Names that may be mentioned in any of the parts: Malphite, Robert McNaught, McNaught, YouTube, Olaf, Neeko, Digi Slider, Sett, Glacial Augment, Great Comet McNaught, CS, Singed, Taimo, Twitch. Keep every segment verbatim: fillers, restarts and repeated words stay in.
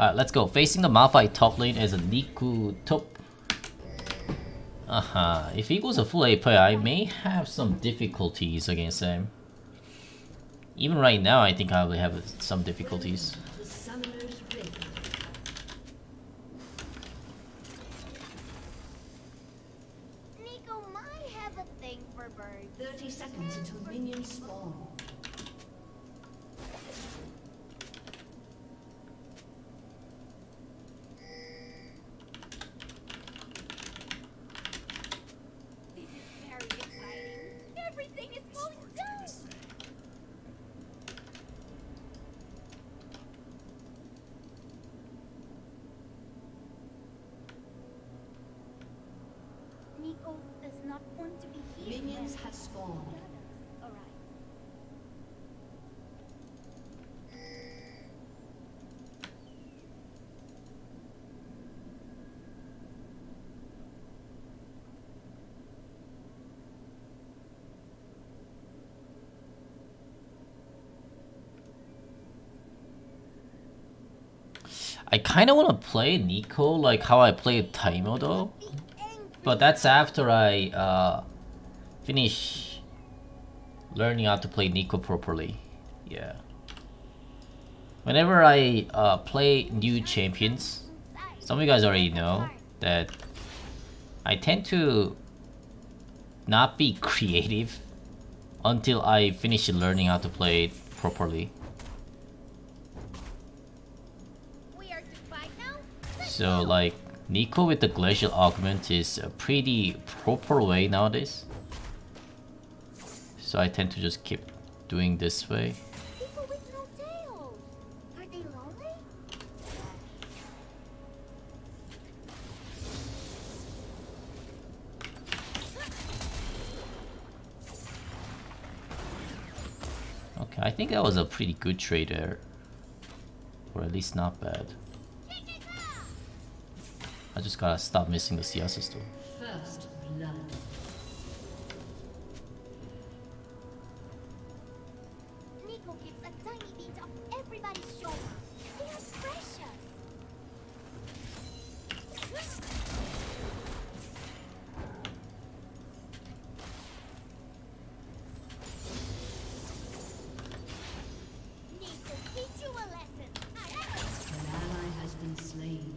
Alright, let's go. Facing the Malphite top lane as a Neeko top. Uh-huh. If he goes a full A player, I may have some difficulties against him. Even right now, I think I will have some difficulties. thirty seconds until minions spawn. This is very exciting. Everything is falling down. Neeko does not want to be here. Minions have spawned. I kind of want to play Neeko like how I played Taimo though, but that's after I uh, finish learning how to play Neeko properly. Yeah. Whenever I uh, play new champions, some of you guys already know that I tend to not be creative until I finish learning how to play it properly. So like, Neeko with the Glacial Augment is a pretty proper way nowadays. So I tend to just keep doing this way. People with no tails. Are they lonely? Okay, I think that was a pretty good trade there. Or at least not bad. I just gotta stop missing the C S system. First blood. Neeko gives a tiny bit of everybody's shoulder. They are precious. Neeko, teach you a lesson. An ally has been slain.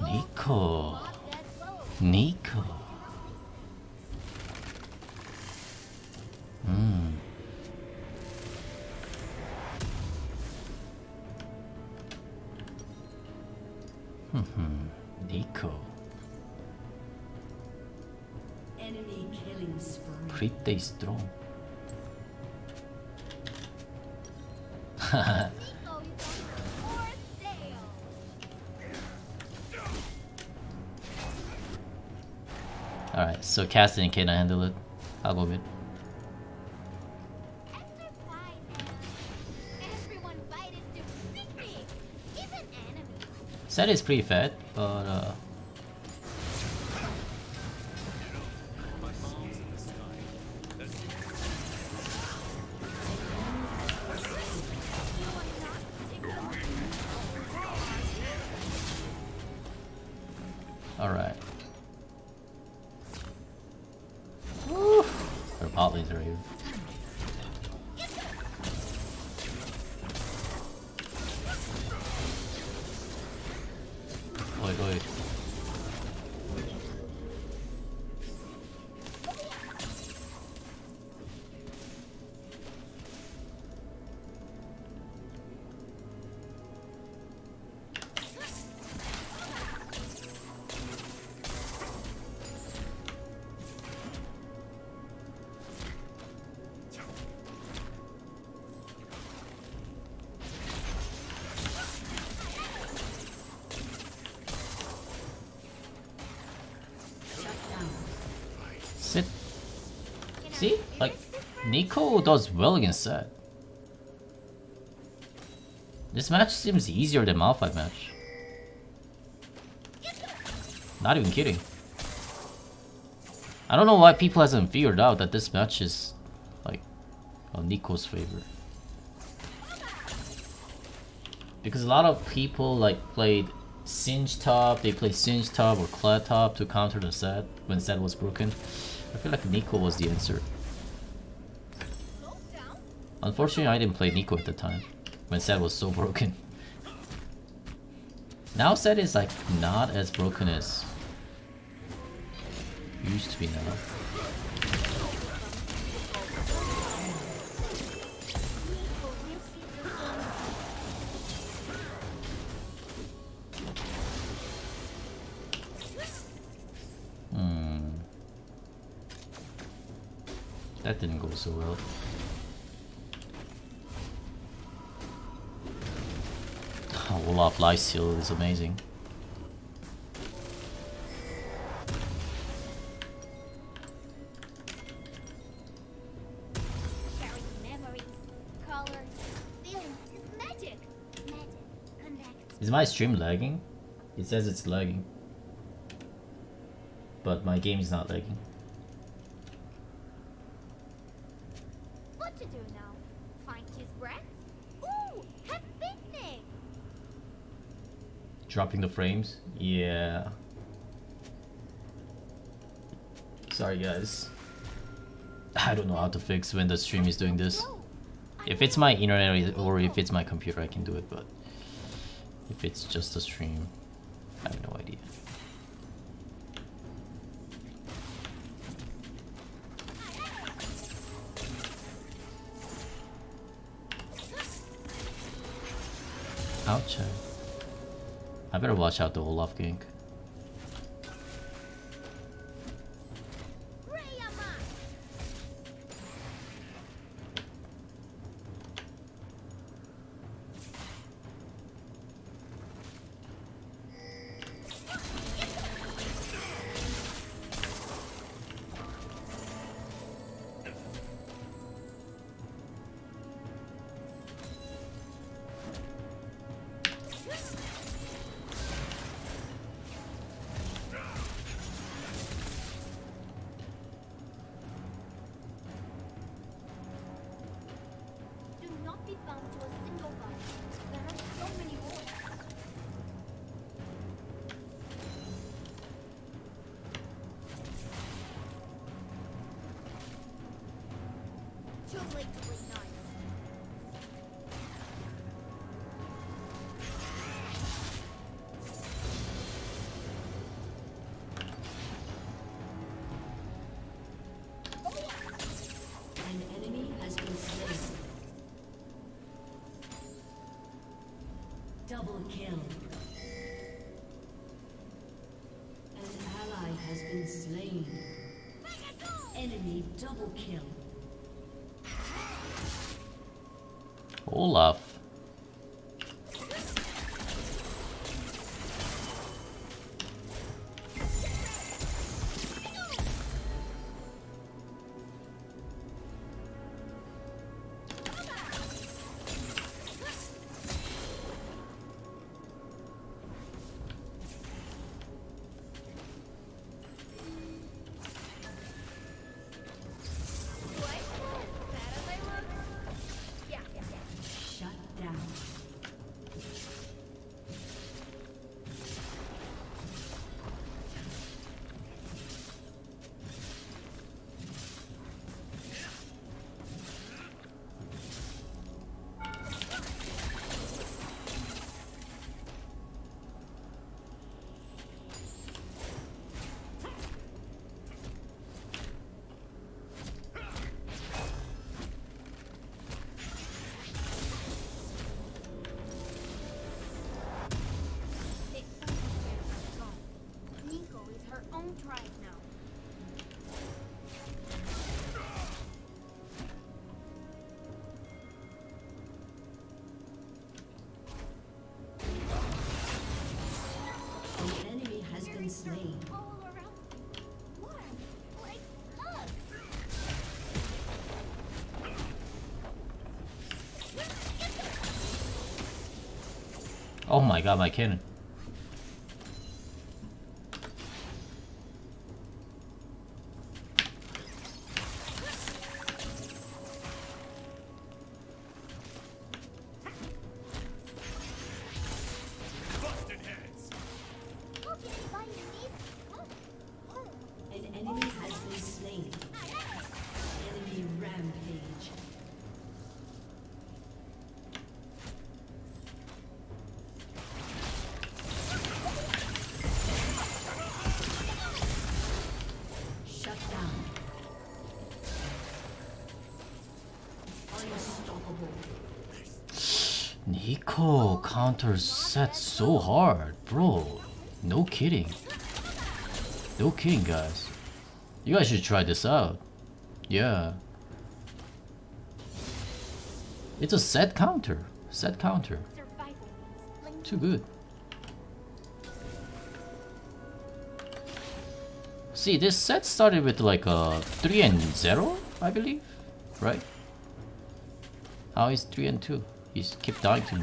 Neeko. Neeko. Mm. Hmm. Neeko. Enemy killing spree. Pretty strong. Alright, so Cassidy cannot handle it. I'll go mid. Sett is pretty fat, but uh... Alright. Hot lanes are here. Oi, oi. See? Like, Neeko does well against Sett. This match seems easier than Malphite match. Not even kidding. I don't know why people hasn't figured out that this match is, like, on Neeko's favor. Because a lot of people, like, played Singed top, they played Singed top or Clad top to counter the Sett when Sett was broken. I feel like Neeko was the answer. Unfortunately, I didn't play Neeko at the time, when Sett was so broken. Now Sett is like not as broken as it used to be now. Hmm. That didn't go so well. Olaf lifesteal is amazing. Is my stream lagging? It says it's lagging, but my game is not lagging. Dropping the frames? Yeah. Sorry guys. I don't know how to fix when the stream is doing this. If it's my internet or if it's my computer, I can do it, but if it's just a stream, I have no idea. Ouch. I better watch out the Olaf gank. Double kill. An ally has been slain. Enemy double kill. Olaf. Oh my god, my cannon. Neeko counters Sett so hard, bro. No kidding. No kidding, guys. You guys should try this out. Yeah. It's a Sett counter. Sett counter. Too good. See, this Sett started with like a three and zero, I believe. Right? How is three and two? He's keep dying to me.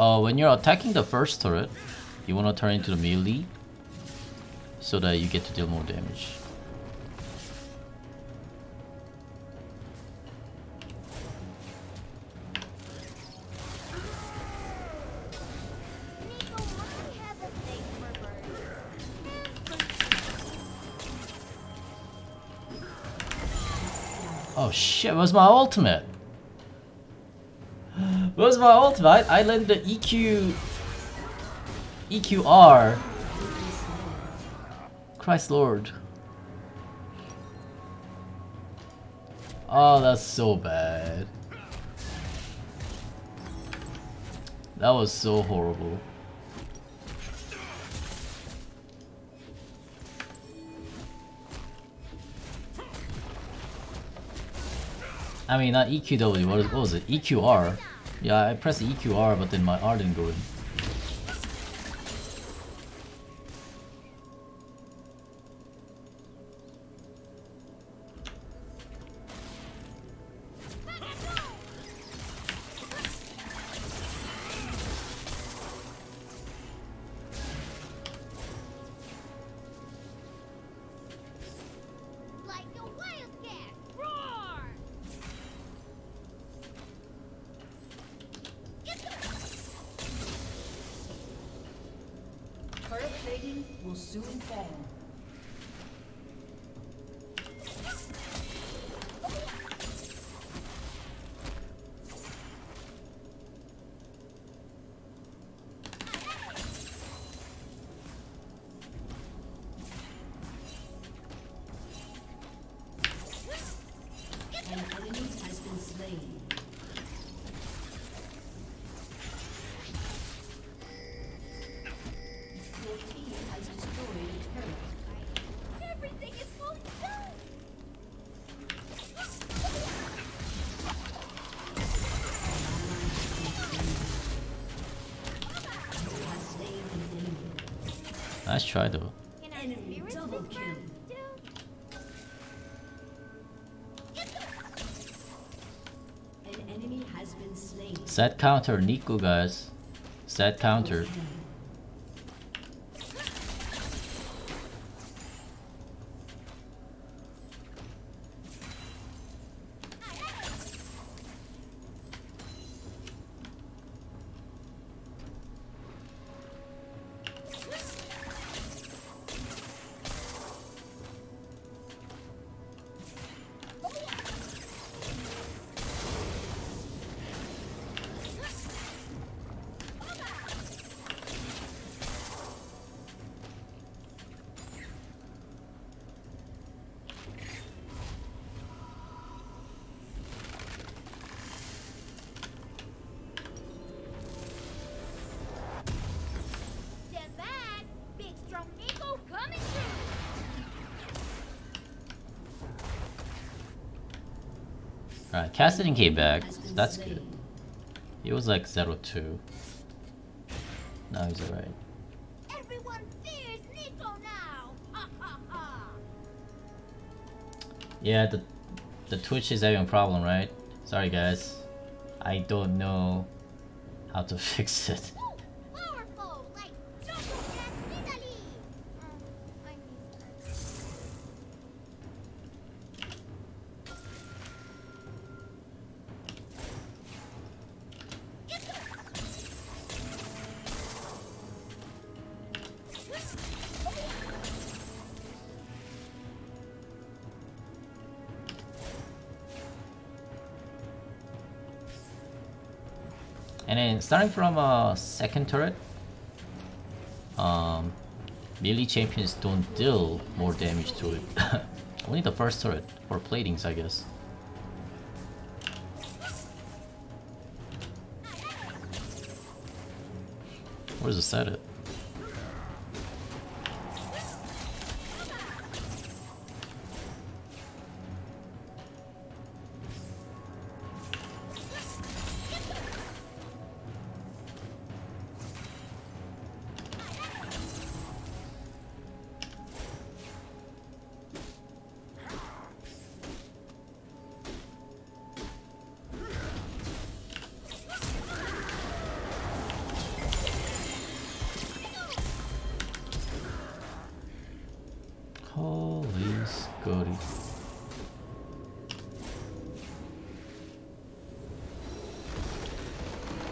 Oh, uh, when you're attacking the first turret, you wanna turn into the melee so that you get to deal more damage. Oh shit, where's my ultimate? Where's my ultimate? I landed the E Q... E Q R. Christ Lord. Oh, that's so bad. That was so horrible. I mean, not E Q W, what, is, what was it? E Q R. Yeah, I pressed E Q R, but then my R didn't go in. Will soon fall. An enemy has been slain. Nice try though. Enemy double kill. An enemy has been slain. Sett counter, Neeko guys. Sett counter. Alright, Cassidy came back, so that's good. He was like zero two. Now he's alright. Everyone fears Yeah, the the Twitch is having a problem, right? Sorry guys, I don't know how to fix it. Starting from a uh, second turret, um, melee champions don't deal more damage to it. Only the first turret, or platings I guess. Where's the Sett at?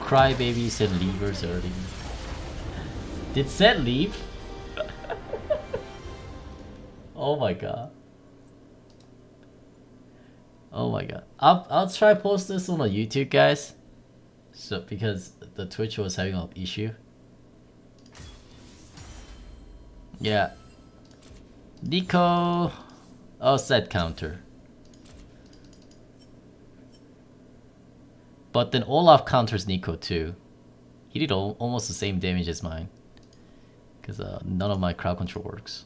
Crybaby said leavers early. Did Sett leave? Oh my god. Oh my god. I'll, I'll try post this on a YouTube guys. So because the Twitch was having an issue. Yeah. Neeko. Oh, Sett counter. But then Olaf counters Neeko too. He did al almost the same damage as mine. Because uh, none of my crowd control works.